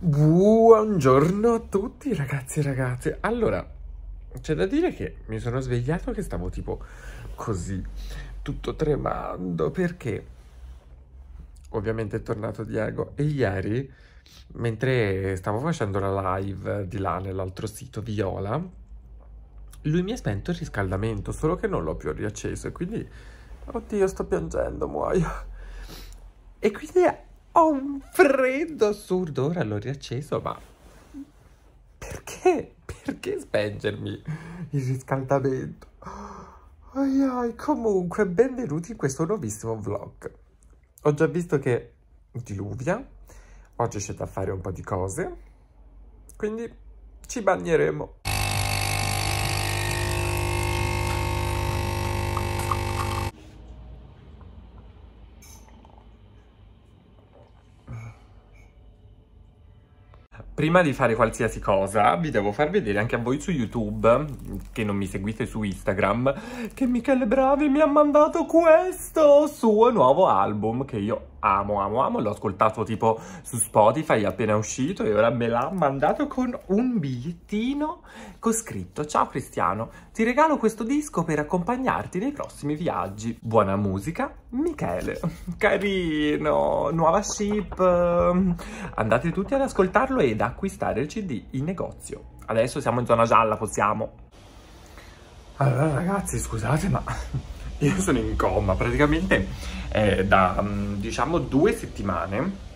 Buongiorno a tutti ragazzi e ragazze. Allora, c'è da dire che mi sono svegliato che stavo tipo così, tutto tremando, perché ovviamente è tornato Diego e ieri, mentre stavo facendo la live di là nell'altro sito Viola, lui mi ha spento il riscaldamento, solo che non l'ho più riacceso e quindi, oddio, sto piangendo, muoio. E quindi ho un freddo assurdo, ora l'ho riacceso, ma perché? Perché spengermi il riscaldamento? Comunque, benvenuti in questo nuovissimo vlog. Ho già visto che diluvia, oggi c'è da fare un po' di cose, quindi ci bagneremo. Prima di fare qualsiasi cosa, vi devo far vedere anche a voi su YouTube, che non mi seguite su Instagram, che Michele Bravi mi ha mandato questo suo nuovo album, che io amo, amo, amo. L'ho ascoltato tipo su Spotify, è appena uscito, e ora me l'ha mandato con un bigliettino con scritto: ciao Cristiano, ti regalo questo disco per accompagnarti nei prossimi viaggi. Buona musica, Michele. Carino, nuova ship. Andate tutti ad ascoltarlo ed acquistare il CD in negozio. Adesso siamo in zona gialla, possiamo. Allora ragazzi, scusate, ma io sono in coma praticamente da diciamo 2 settimane.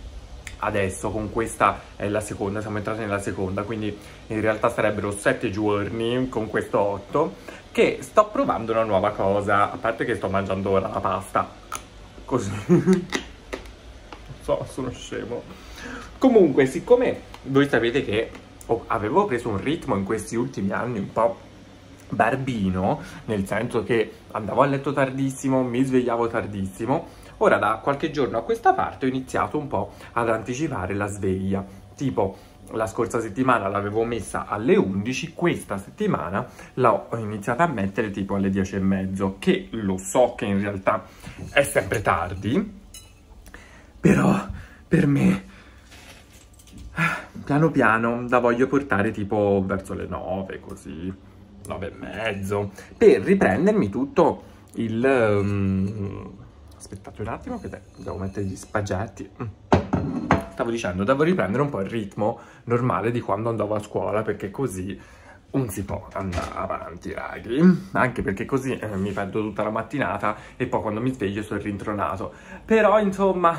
Adesso con questa è la seconda, siamo entrati nella seconda, quindi in realtà sarebbero 7 giorni, con questo 8, che sto provando una nuova cosa. A parte che sto mangiando ora la pasta così, non so, sono scemo. Comunque, siccome voi sapete che avevo preso un ritmo in questi ultimi anni un po' barbino, nel senso che andavo a letto tardissimo, mi svegliavo tardissimo, ora da qualche giorno a questa parte ho iniziato un po' ad anticipare la sveglia. Tipo la scorsa settimana l'avevo messa alle 11, questa settimana l'ho iniziata a mettere tipo alle 10:30, che lo so che in realtà è sempre tardi, però per me piano piano la voglio portare tipo verso le 9, così 9:30, per riprendermi tutto il... aspettate un attimo che devo mettere gli spaghetti. Stavo dicendo, devo riprendere un po' il ritmo normale di quando andavo a scuola, perché così non si può andare avanti, raghi. Anche perché così mi perdo tutta la mattinata e poi quando mi sveglio sono rintronato. Però insomma...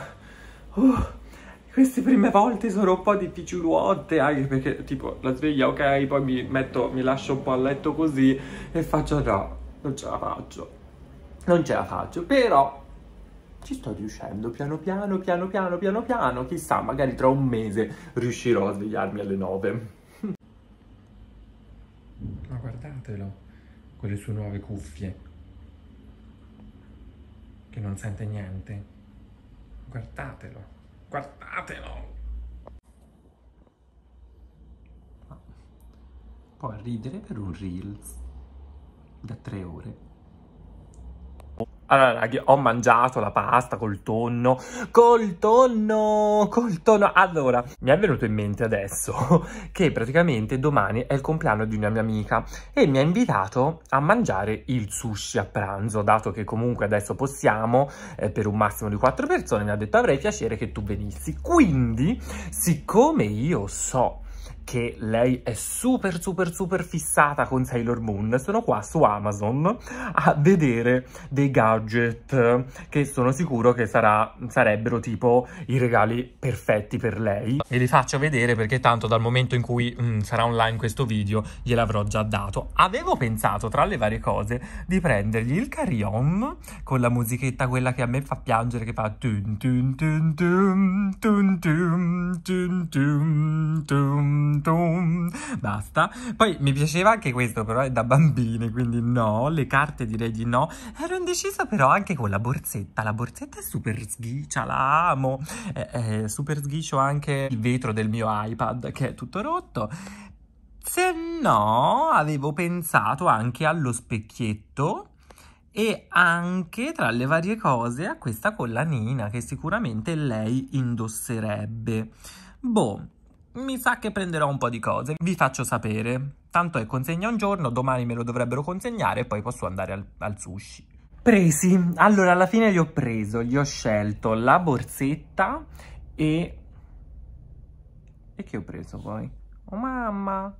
queste prime volte sono un po' difficiluotte, anche perché tipo la sveglia, ok, poi mi lascio un po' a letto così e faccio no, non ce la faccio, non ce la faccio, però ci sto riuscendo piano piano, piano piano, piano piano, chissà, magari tra un mese riuscirò a svegliarmi alle 9. Ma guardatelo, con le sue nuove cuffie, che non sente niente, guardatelo. Guardatelo! Poi ridere per un reels da 3 ore. Allora ragazzi, ho mangiato la pasta col tonno, allora mi è venuto in mente adesso che praticamente domani è il compleanno di una mia amica e mi ha invitato a mangiare il sushi a pranzo, dato che comunque adesso possiamo per un massimo di 4 persone. Mi ha detto: avrei piacere che tu venissi. Quindi, siccome io so che lei è super super super fissata con Sailor Moon, sono qua su Amazon a vedere dei gadget che sono sicuro che sarebbero tipo i regali perfetti per lei, e li faccio vedere perché tanto dal momento in cui sarà online questo video gliel'avrò già dato. Avevo pensato, tra le varie cose, di prendergli il carillon con la musichetta quella che a me fa piangere, che fa tun tun tun tun tun tun tun tun tun. Basta. Poi mi piaceva anche questo, però è da bambine, quindi no. Le carte direi di no. Ero indecisa però anche con la borsetta. La borsetta è super sghiccia, la amo. È super sghiccio anche il vetro del mio iPad, che è tutto rotto. Se no, avevo pensato anche allo specchietto e anche, tra le varie cose, a questa collanina che sicuramente lei indosserebbe. Boh, mi sa che prenderò un po' di cose, vi faccio sapere. Tanto è consegna un giorno, domani me lo dovrebbero consegnare e poi posso andare al sushi. Presi, allora alla fine li ho preso, gli ho scelto la borsetta e che ho preso poi? Oh mamma,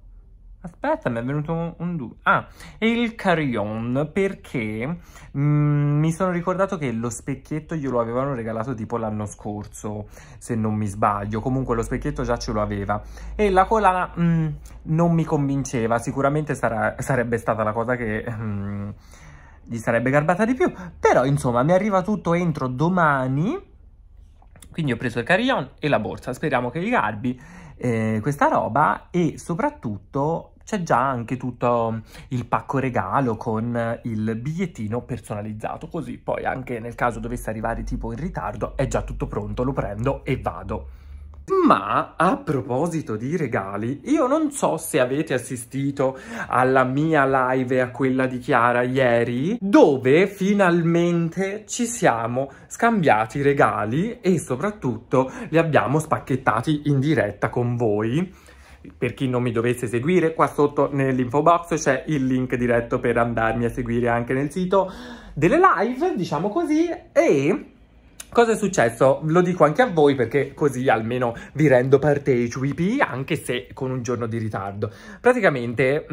aspetta, mi è venuto un dubbio. Ah, e il carry-on, perché mi sono ricordato che lo specchietto glielo avevano regalato tipo l'anno scorso, se non mi sbaglio. Comunque lo specchietto già ce lo aveva. E la collana non mi convinceva. Sicuramente sarebbe stata la cosa che gli sarebbe garbata di più. Però, insomma, mi arriva tutto entro domani. Quindi ho preso il carry-on e la borsa. Speriamo che gli garbi questa roba. E soprattutto c'è già anche tutto il pacco regalo con il bigliettino personalizzato, così poi anche nel caso dovesse arrivare tipo in ritardo è già tutto pronto, lo prendo e vado. Ma a proposito di regali, io non so se avete assistito alla mia live e a quella di Chiara ieri, dove finalmente ci siamo scambiati i regali e soprattutto li abbiamo spacchettati in diretta con voi. Per chi non mi dovesse seguire, qua sotto nell'info box c'è il link diretto per andarmi a seguire anche nel sito delle live, diciamo così. E cosa è successo? Lo dico anche a voi perché così almeno vi rendo partecipi, anche se con un giorno di ritardo. Praticamente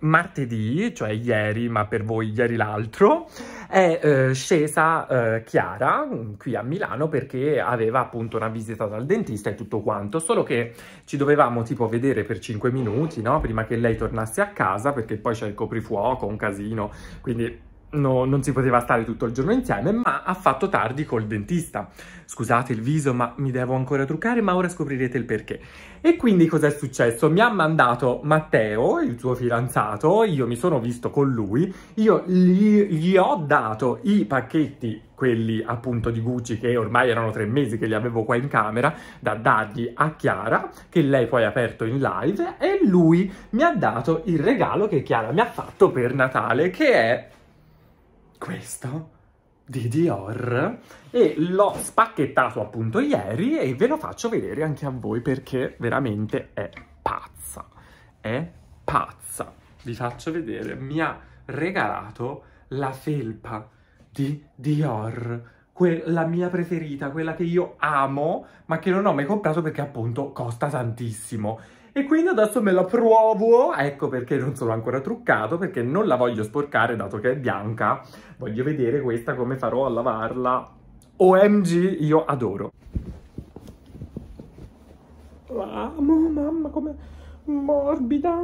martedì, cioè ieri, ma per voi ieri l'altro, è scesa Chiara qui a Milano perché aveva appunto una visita dal dentista e tutto quanto, solo che ci dovevamo tipo vedere per 5 minuti, no? Prima che lei tornasse a casa, perché poi c'è il coprifuoco, un casino, quindi no, non si poteva stare tutto il giorno insieme, ma ha fatto tardi col dentista. Scusate il viso, ma mi devo ancora truccare, ma ora scoprirete il perché. E quindi cos'è successo? Mi ha mandato Matteo, il suo fidanzato, io mi sono visto con lui, io gli ho dato i pacchetti, quelli appunto di Gucci, che ormai erano 3 mesi che li avevo qua in camera, da dargli a Chiara, che lei poi ha aperto in live, e lui mi ha dato il regalo che Chiara mi ha fatto per Natale, che è questo di Dior, e l'ho spacchettato appunto ieri e ve lo faccio vedere anche a voi perché veramente è pazza, è pazza. Vi faccio vedere, mi ha regalato la felpa di Dior, la mia preferita, quella che io amo ma che non ho mai comprato perché appunto costa tantissimo. E quindi adesso me la provo, ecco perché non sono ancora truccato, perché non la voglio sporcare dato che è bianca. Voglio vedere questa come farò a lavarla. OMG, io adoro. Amo, mamma, com'è morbida.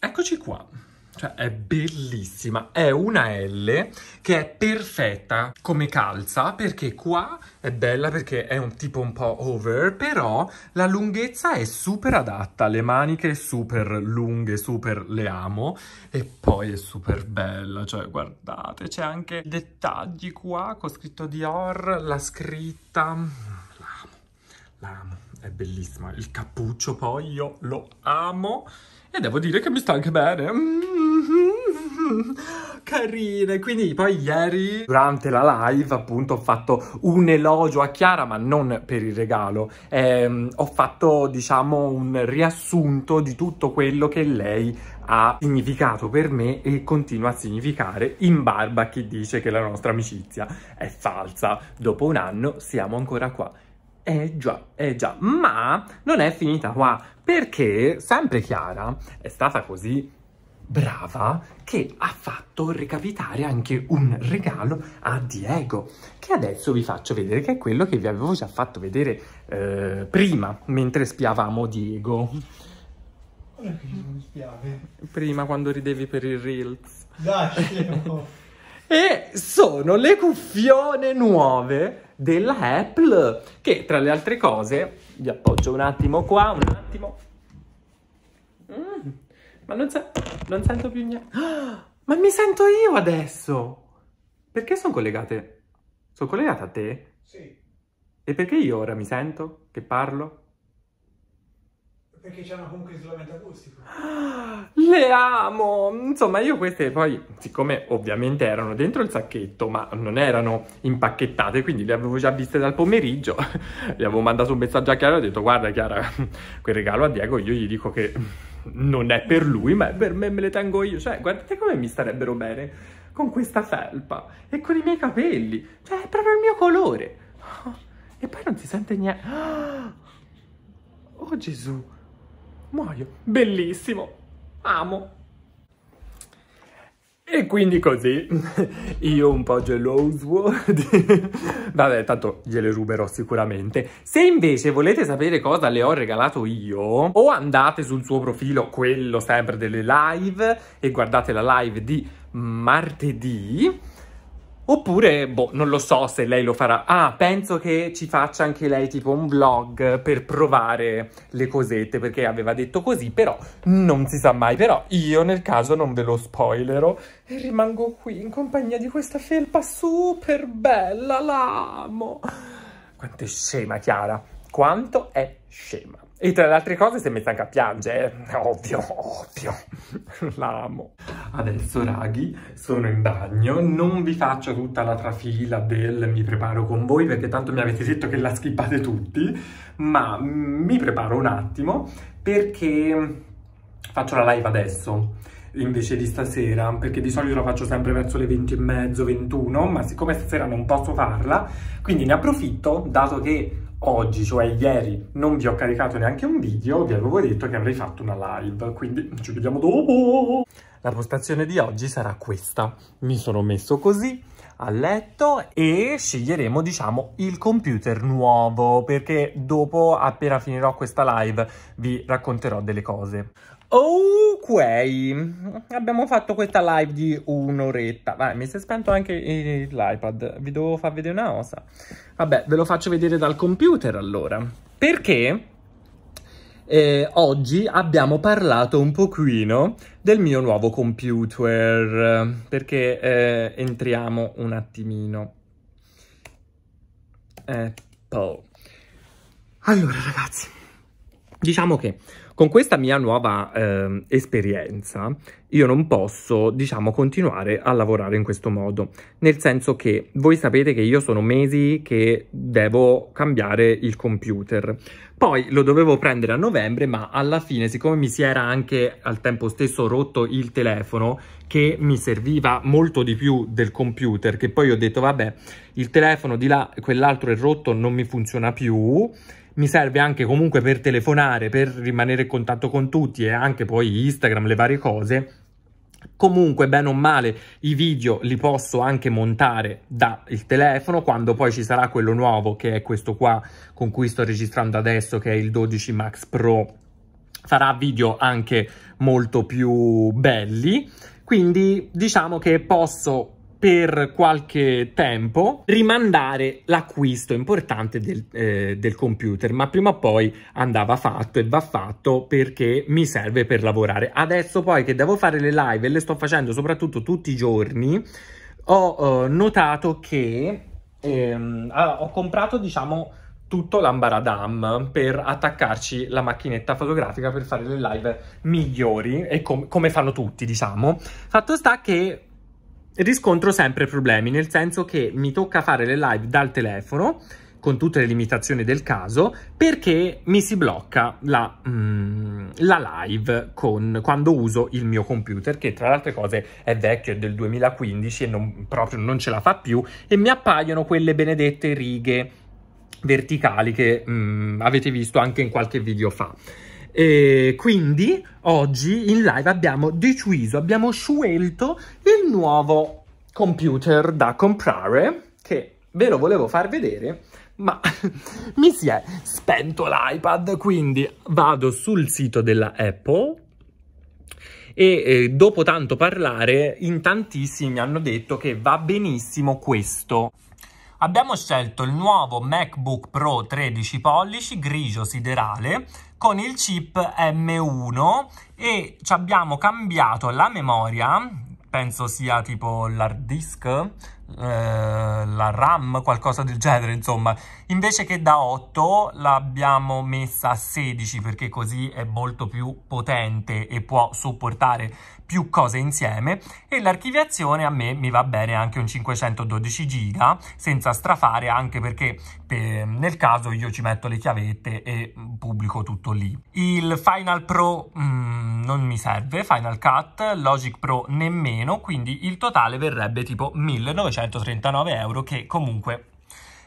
Eccoci qua. Cioè è bellissima, è una L che è perfetta come calza perché qua è bella perché è un tipo un po' over, però la lunghezza è super adatta, le maniche super lunghe, super le amo e poi è super bella, cioè guardate, c'è anche dettagli qua con scritto Dior, la scritta, l'amo, è bellissima, il cappuccio poi io lo amo e devo dire che mi sta anche bene. Carine, quindi poi ieri durante la live appunto ho fatto un elogio a Chiara, ma non per il regalo, ho fatto diciamo un riassunto di tutto quello che lei ha significato per me e continua a significare, in barba a chi dice che la nostra amicizia è falsa, dopo un anno siamo ancora qua. Eh già, ma non è finita qua, perché sempre Chiara è stata così brava che ha fatto recapitare anche un regalo a Diego, che adesso vi faccio vedere, che è quello che vi avevo già fatto vedere prima, mentre spiavamo Diego. Ora che mi spiave. Prima, quando ridevi per il Reels. Dai, e sono le cuffione nuove della Apple, che tra le altre cose, vi appoggio un attimo qua, un attimo, ma non sento più niente, ah, ma mi sento io adesso, perché sono collegate? Sono collegata a te? Sì. E perché io ora mi sento, che parlo? Perché c'è una comunque isolamento acustico. Le amo! Insomma, io queste poi, siccome ovviamente erano dentro il sacchetto, ma non erano impacchettate, quindi le avevo già viste dal pomeriggio, le avevo mandato un messaggio a Chiara e ho detto: guarda Chiara, quel regalo a Diego io gli dico che non è per lui, ma è per me, me le tengo io. Cioè, guardate come mi starebbero bene con questa felpa e con i miei capelli. Cioè, è proprio il mio colore. E poi non si sente niente. Oh Gesù! Muoio, bellissimo, amo. E quindi così, io un po' geloso, vabbè, tanto gliele ruberò sicuramente. Se invece volete sapere cosa le ho regalato io, o andate sul suo profilo, quello sempre delle live, e guardate la live di martedì. Oppure, boh, non lo so se lei lo farà. Ah, penso che ci faccia anche lei tipo un vlog per provare le cosette, perché aveva detto così, però non si sa mai. Però io nel caso non ve lo spoilerò e rimango qui in compagnia di questa felpa super bella, la amo. Quanto è scema Chiara, quanto è scema. E tra le altre cose si è messa anche a piangere, ovvio, ovvio, l'amo. Adesso raghi, sono in bagno, non vi faccio tutta la trafila del mi preparo con voi perché tanto mi avete detto che la skippate tutti, ma mi preparo un attimo perché faccio la live adesso invece di stasera, perché di solito la faccio sempre verso le 20:30, 21, ma siccome stasera non posso farla, quindi ne approfitto, dato che oggi, cioè ieri, non vi ho caricato neanche un video, vi avevo detto che avrei fatto una live, quindi ci vediamo dopo! La postazione di oggi sarà questa. Mi sono messo così a letto e sceglieremo, diciamo, il computer nuovo, perché dopo, appena finirò questa live, vi racconterò delle cose. Ok, abbiamo fatto questa live di un'oretta. Vai, mi si è spento anche l'iPad, vi devo far vedere una cosa. Vabbè, ve lo faccio vedere dal computer allora, perché oggi abbiamo parlato un pochino del mio nuovo computer, perché entriamo un attimino. Apple. Allora ragazzi, diciamo che con questa mia nuova esperienza io non posso, diciamo, continuare a lavorare in questo modo. Nel senso che voi sapete che io sono mesi che devo cambiare il computer. Poi lo dovevo prendere a novembre, ma alla fine, siccome mi si era anche al tempo stesso rotto il telefono, che mi serviva molto di più del computer, che poi ho detto, vabbè, il telefono di là, quell'altro è rotto, non mi funziona più. Mi serve anche comunque per telefonare, per rimanere in contatto con tutti e anche poi Instagram, le varie cose. Comunque, bene o male, i video li posso anche montare dal telefono, quando poi ci sarà quello nuovo, che è questo qua, con cui sto registrando adesso, che è il 12 Max Pro. Farà video anche molto più belli, quindi diciamo che posso per qualche tempo rimandare l'acquisto importante del computer, ma prima o poi andava fatto e va fatto perché mi serve per lavorare. Adesso poi che devo fare le live e le sto facendo soprattutto tutti i giorni, ho notato che ho comprato, diciamo, tutto l'ambaradam per attaccarci la macchinetta fotografica per fare le live migliori e come fanno tutti, diciamo. Fatto sta che riscontro sempre problemi, nel senso che mi tocca fare le live dal telefono con tutte le limitazioni del caso, perché mi si blocca la live quando uso il mio computer, che tra le altre cose è vecchio, è del 2015 e proprio non ce la fa più, e mi appaiono quelle benedette righe verticali che avete visto anche in qualche video fa. E quindi oggi in live abbiamo deciso, abbiamo scelto il nuovo computer da comprare, che ve lo volevo far vedere, ma mi si è spento l'iPad, quindi vado sul sito della Apple e dopo tanto parlare in tantissimi mi hanno detto che va benissimo questo. Abbiamo scelto il nuovo MacBook Pro 13 pollici grigio siderale con il chip M1 e ci abbiamo cambiato la memoria penso sia tipo l'hard disk, la RAM, qualcosa del genere, insomma. Invece che da 8 l'abbiamo messa a 16 perché così è molto più potente e può supportare più cose insieme, e l'archiviazione a me mi va bene anche un 512 giga senza strafare, anche perché nel caso io ci metto le chiavette e pubblico tutto lì. Il Final Pro non mi serve, Final Cut, Logic Pro nemmeno, quindi il totale verrebbe tipo 1939 euro, che comunque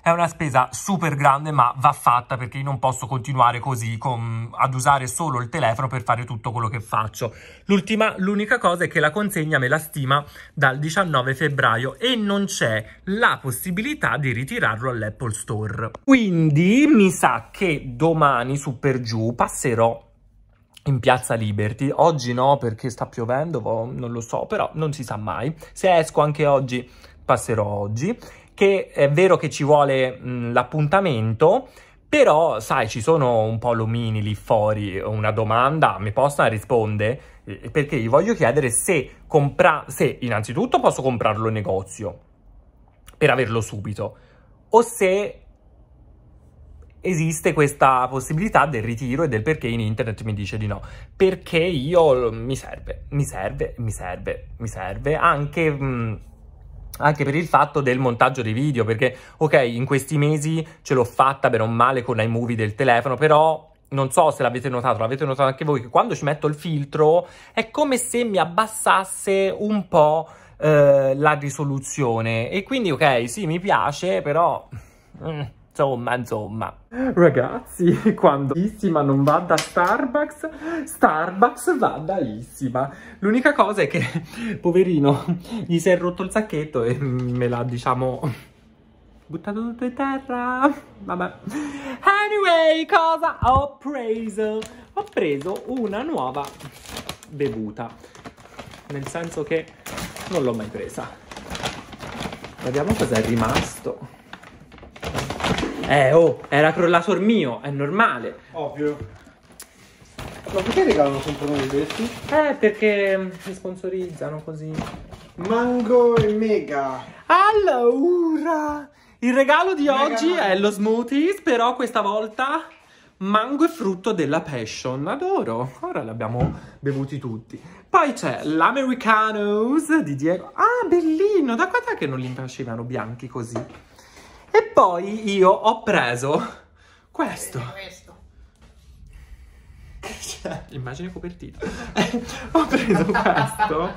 è una spesa super grande, ma va fatta, perché io non posso continuare così ad usare solo il telefono per fare tutto quello che faccio. L'unica cosa è che la consegna me la stima dal 19 febbraio e non c'è la possibilità di ritirarlo all'Apple Store. Quindi mi sa che domani su per giù passerò in piazza Liberty. Oggi no, perché sta piovendo, non lo so, però non si sa mai. Se esco anche oggi, passerò oggi, che è vero che ci vuole l'appuntamento, però sai, ci sono un po' l'omini lì fuori. Una domanda mi possono rispondere? Perché gli voglio chiedere se innanzitutto posso comprarlo in negozio per averlo subito, o se esiste questa possibilità del ritiro, e del perché in internet mi dice di no. Perché io mi serve anche per il fatto del montaggio dei video, perché ok, in questi mesi ce l'ho fatta bene o male con iMovie del telefono, però non so se l'avete notato, l'avete notato anche voi, che quando ci metto il filtro è come se mi abbassasse un po' la risoluzione, e quindi ok, sì, mi piace, però... Insomma, ragazzi, quando Issima non va da Starbucks, Starbucks va da Issima. L'unica cosa è che, poverino, gli si è rotto il sacchetto e me l'ha, diciamo, buttato tutto in terra. Vabbè. Anyway, cosa ho preso? Ho preso una nuova bevuta, nel senso che non l'ho mai presa. Vediamo cosa è rimasto. Era crollato il mio, è normale. Ovvio. Ma perché regalano sempre noi questi? Perché li sponsorizzano così. Mango e Mega. Allora, il regalo di oggi è lo smoothies, però questa volta mango e frutto della passion. Adoro. Ora l'abbiamo bevuti tutti. Poi c'è l'Americanos di Diego. Ah, bellino. Da quant'è che non li facevano bianchi così? E poi io ho preso questo. Immagine copertina. Ho preso questo,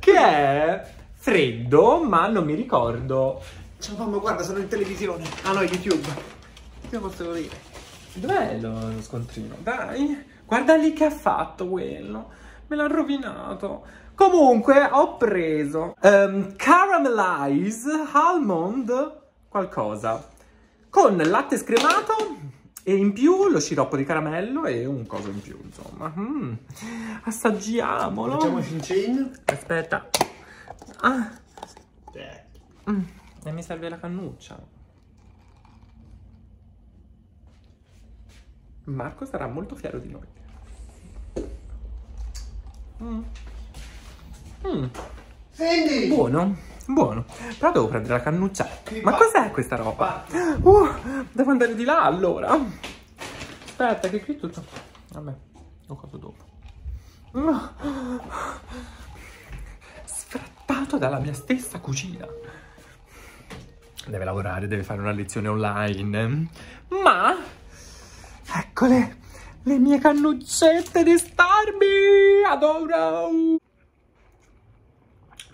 che è freddo, ma non mi ricordo. Ciao mamma, guarda, sono in televisione. Ah no, YouTube. Che posso dire? Dov'è lo scontrino? Dai, guarda lì che ha fatto quello. Me l'ha rovinato. Comunque ho preso Caramelized Almond qualcosa, con latte scremato e in più lo sciroppo di caramello e un coso in più, insomma. Assaggiamolo. Facciamoci un cin. Aspetta. E mi serve la cannuccia. Marco sarà molto fiero di noi. Senti! Buono. Buono, però devo prendere la cannuccia. Ma cos'è questa roba? Devo andare di là allora. Aspetta, che qui tutto. Vabbè, lo faccio dopo. Sfrattato dalla mia stessa cucina. Deve lavorare, deve fare una lezione online. Ma eccole le mie cannuccette di Starby. Adoro.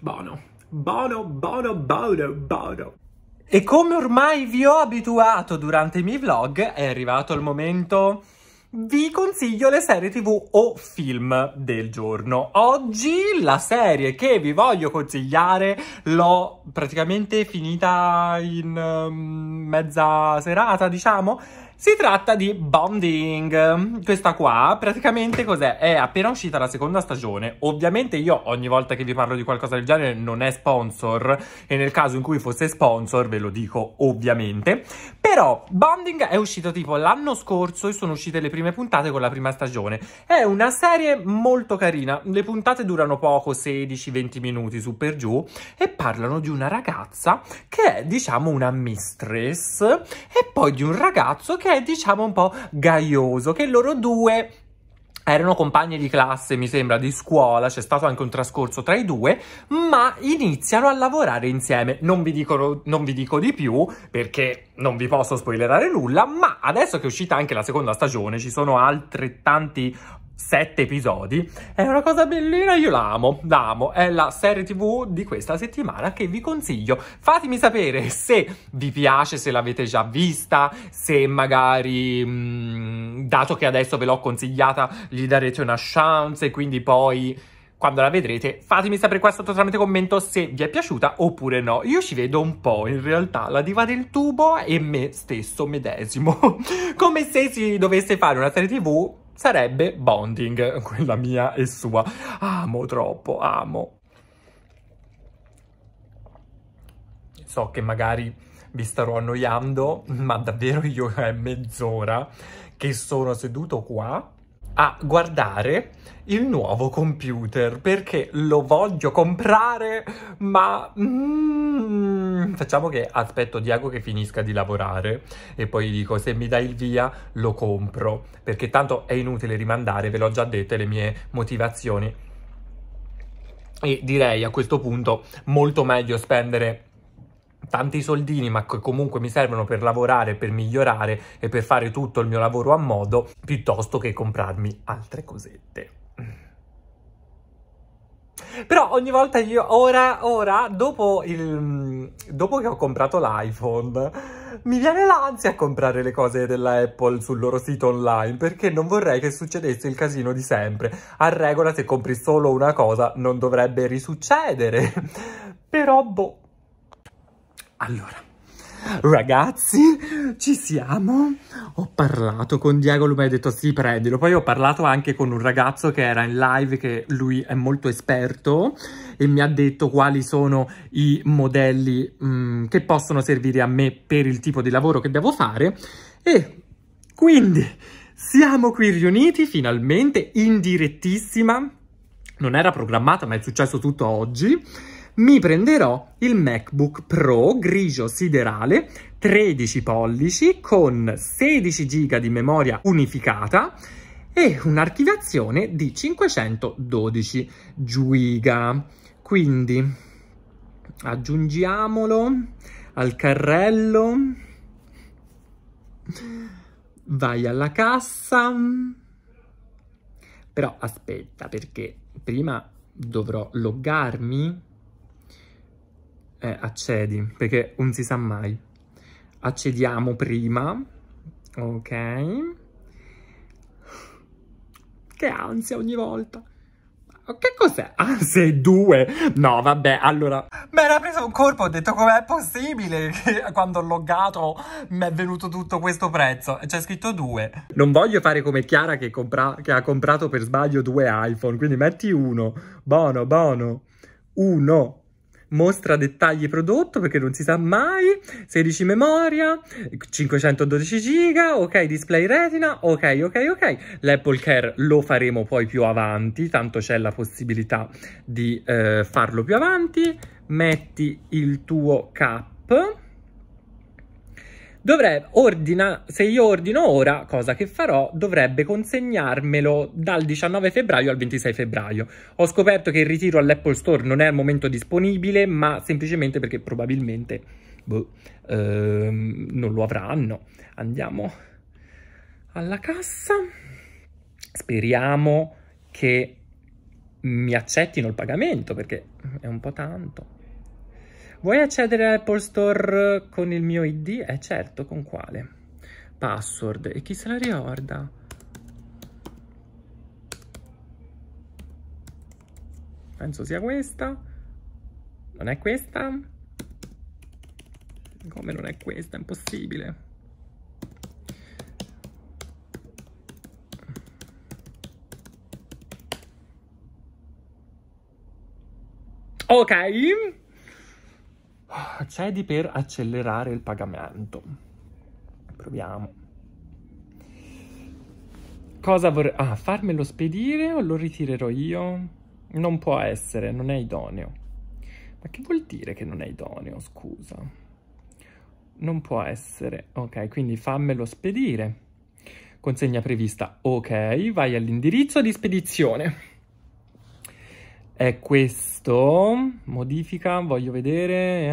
Buono. Bono, bono, bono, bono. E come ormai vi ho abituato durante i miei vlog, è arrivato il momento. Vi consiglio le serie TV o film del giorno. Oggi la serie che vi voglio consigliare l'ho praticamente finita in mezza serata, diciamo. Si tratta di Bonding. Questa qua praticamente cos'è? È appena uscita la seconda stagione. Ovviamente io ogni volta che vi parlo di qualcosa del genere non è sponsor, e nel caso in cui fosse sponsor ve lo dico ovviamente. Però Però Bonding è uscito tipo l'anno scorso e sono uscite le prime puntate con la prima stagione. È una serie molto carina, le puntate durano poco, 16-20 minuti su per giù, e parlano di una ragazza che è diciamo una mistress e poi di un ragazzo che è diciamo un po' gaioso, che loro due erano compagni di classe, mi sembra, di scuola, c'è stato anche un trascorso tra i due, ma iniziano a lavorare insieme. Non vi dico di più, perché non vi posso spoilerare nulla, ma adesso che è uscita anche la seconda stagione, ci sono altrettanti 7 episodi, è una cosa bellina, io la amo, è la serie TV di questa settimana che vi consiglio. Fatemi sapere se vi piace, se l'avete già vista, se magari, dato che adesso ve l'ho consigliata, gli darete una chance e quindi poi, quando la vedrete, fatemi sapere qua sotto tramite commento se vi è piaciuta oppure no. Io ci vedo un po', in realtà, la diva del tubo e me stesso medesimo. Come se si dovesse fare una serie TV, sarebbe Bonding, quella mia e sua. Amo troppo, amo. So che magari vi starò annoiando, ma davvero io è mezz'ora che sono seduto qua a guardare il nuovo computer, perché lo voglio comprare, ma facciamo che aspetto Diego che finisca di lavorare e poi gli dico: se mi dai il via lo compro, perché tanto è inutile rimandare, ve l'ho già dette le mie motivazioni, e direi a questo punto molto meglio spendere tanti soldini, ma che comunque mi servono per lavorare, per migliorare e per fare tutto il mio lavoro a modo, piuttosto che comprarmi altre cosette. Però ogni volta io, ora, dopo che ho comprato l'iPhone, mi viene l'ansia a comprare le cose della Apple sul loro sito online, perché non vorrei che succedesse il casino di sempre. A regola, se compri solo una cosa, non dovrebbe risuccedere. Però, boh. Allora, ragazzi, ci siamo. Ho parlato con Diego, lui mi ha detto sì, prendilo. Poi ho parlato anche con un ragazzo che era in live, che lui è molto esperto, e mi ha detto quali sono i modelli che possono servire a me per il tipo di lavoro che devo fare. E quindi siamo qui riuniti, finalmente, in direttissima. Non era programmata, ma è successo tutto oggi. Mi prenderò il MacBook Pro grigio siderale, 13 pollici, con 16 GB di memoria unificata e un'archiviazione di 512 GB. Quindi aggiungiamolo al carrello, vai alla cassa, però aspetta, perché prima dovrò loggarmi. Accedi, perché non si sa mai. Accediamo prima. Ok. Che ansia ogni volta. Che cos'è? Ah, sei due. No, vabbè, allora. Mi era preso un colpo, ho detto: com'è possibile che quando ho loggato mi è venuto tutto questo prezzo? C'è scritto 2. Non voglio fare come Chiara che ha comprato per sbaglio 2 iPhone, quindi metti 1. Buono, buono. 1. Mostra dettagli prodotto, perché non si sa mai. 16 memoria, 512 giga, ok, display retina, ok. L'Apple Care lo faremo poi più avanti, tanto c'è la possibilità di farlo più avanti. Metti il tuo cap. Dovrei ordinare, se io ordino ora, cosa che farò, dovrebbe consegnarmelo dal 19 febbraio al 26 febbraio. Ho scoperto che il ritiro all'Apple Store non è al momento disponibile, ma semplicemente perché probabilmente non lo avranno. Andiamo alla cassa. Speriamo che mi accettino il pagamento, perché è un po' tanto. Vuoi accedere all'Apple Store con il mio ID? Certo, con quale? Password. E chi se la ricorda? Penso sia questa. Non è questa? Come non è questa? È impossibile. Ok. Accedi per accelerare il pagamento. proviamo. Cosa vorrei... Ah, farmelo spedire o lo ritirerò io? Non può essere, non è idoneo. Ma che vuol dire che non è idoneo, scusa? Non può essere. Ok, quindi fammelo spedire. Consegna prevista. Ok, vai all'indirizzo di spedizione. È questo. Modifica, voglio vedere.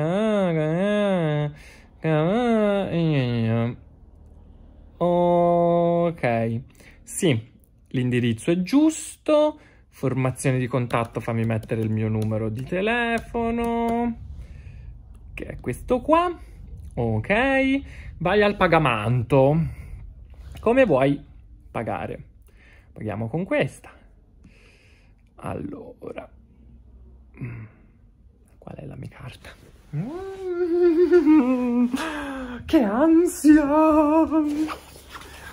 Ok, sì, l'indirizzo è giusto. Formazione di contatto, fammi mettere il mio numero di telefono, che è questo qua. Ok, vai al pagamento. Come vuoi pagare? Paghiamo con questa. Allora, qual è la mia carta? Che ansia!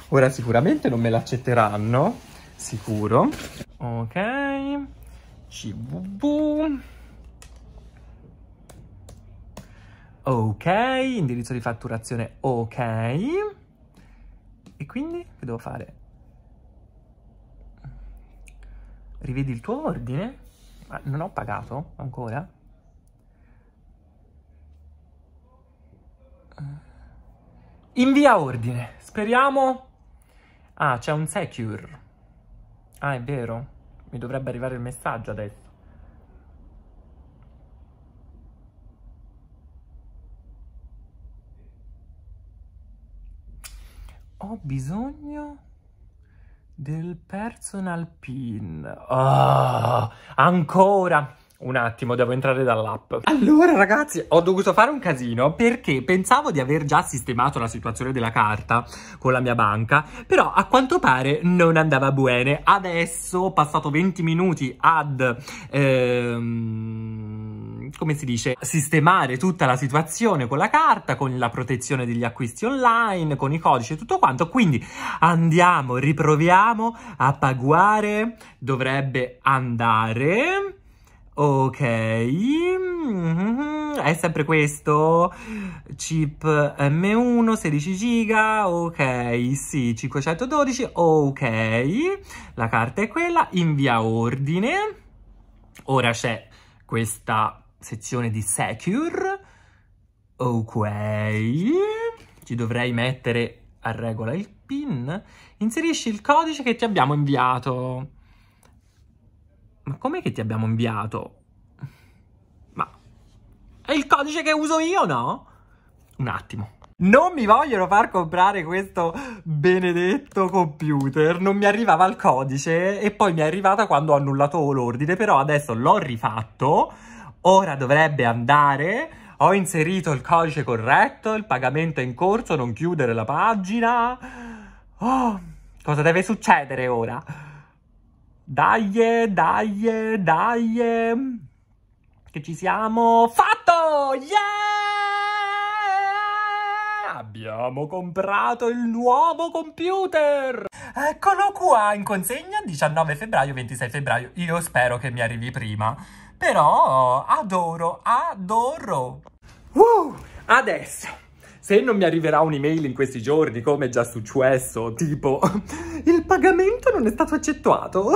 Ora sicuramente non me l'accetteranno, sicuro. Ok, CVV. Ok, indirizzo di fatturazione, ok. E quindi che devo fare? Rivedi il tuo ordine? Ma non ho pagato ancora? Invia ordine, speriamo. Ah, c'è un secure. Ah, è vero, mi dovrebbe arrivare il messaggio adesso. Ho bisogno del personal pin. Oh, ancora! Un attimo, devo entrare dall'app. Allora, ragazzi, ho dovuto fare un casino perché pensavo di aver già sistemato la situazione della carta con la mia banca, però a quanto pare non andava bene. Adesso ho passato 20 minuti ad... come si dice, sistemare tutta la situazione con la carta, con la protezione degli acquisti online, con i codici e tutto quanto. Quindi andiamo, riproviamo a pagare. Dovrebbe andare. Ok, è sempre questo, chip M1, 16 giga, ok, sì, 512, ok, la carta è quella, invia ordine. Ora c'è questa sezione di secure, ok, ci dovrei mettere a regola il PIN, inserisci il codice che ti abbiamo inviato. Ma com'è che ti abbiamo inviato? Ma è il codice che uso io, no? Un attimo. Non mi vogliono far comprare questo benedetto computer. Non mi arrivava il codice e poi mi è arrivata quando ho annullato l'ordine. Però adesso l'ho rifatto. Ora dovrebbe andare. Ho inserito il codice corretto. Il pagamento è in corso. Non chiudere la pagina. Oh, cosa deve succedere ora? Dai, dai, dai, che ci siamo, fatto, yeah! Abbiamo comprato il nuovo computer! Eccolo qua, in consegna 19 febbraio, 26 febbraio, io spero che mi arrivi prima, però adoro, adoro! Adesso! Se non mi arriverà un'email in questi giorni, come è già successo, tipo il pagamento non è stato accettuato,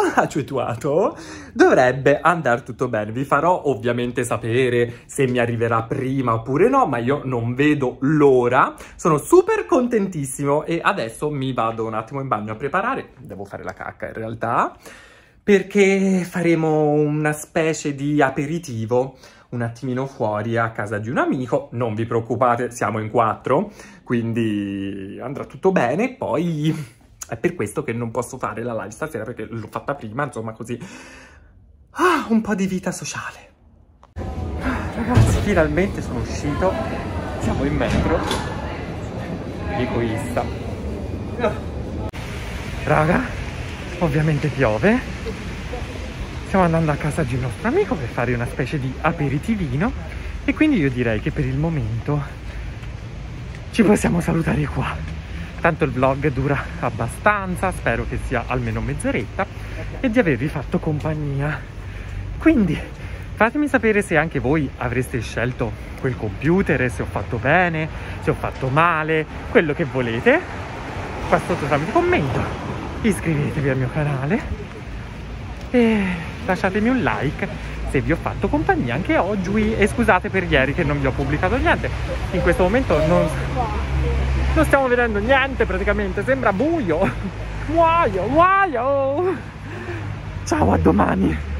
dovrebbe andare tutto bene. Vi farò ovviamente sapere se mi arriverà prima oppure no, ma io non vedo l'ora. Sono super contentissimo e adesso mi vado un attimo in bagno a preparare. Devo fare la cacca in realtà, perché faremo una specie di aperitivo un attimino fuori a casa di un amico. Non vi preoccupate, siamo in 4, quindi andrà tutto bene. Poi è per questo che non posso fare la live stasera, perché l'ho fatta prima, insomma, così un po' di vita sociale. Ragazzi, finalmente sono uscito, siamo in metro. Egoista. Raga, ovviamente piove. Stiamo andando a casa di un nostro amico per fare una specie di aperitivino e quindi io direi che per il momento ci possiamo salutare qua. Tanto il vlog dura abbastanza, spero che sia almeno mezz'oretta e di avervi fatto compagnia. Quindi Fatemi sapere se anche voi avreste scelto quel computer, se ho fatto bene, se ho fatto male, quello che volete, qua sotto tramite commento. Iscrivetevi al mio canale e lasciatemi un like se vi ho fatto compagnia anche oggi. E scusate per ieri che non vi ho pubblicato niente, in questo momento non stiamo vedendo niente praticamente, sembra buio. Muoio, muoio! Ciao, a domani!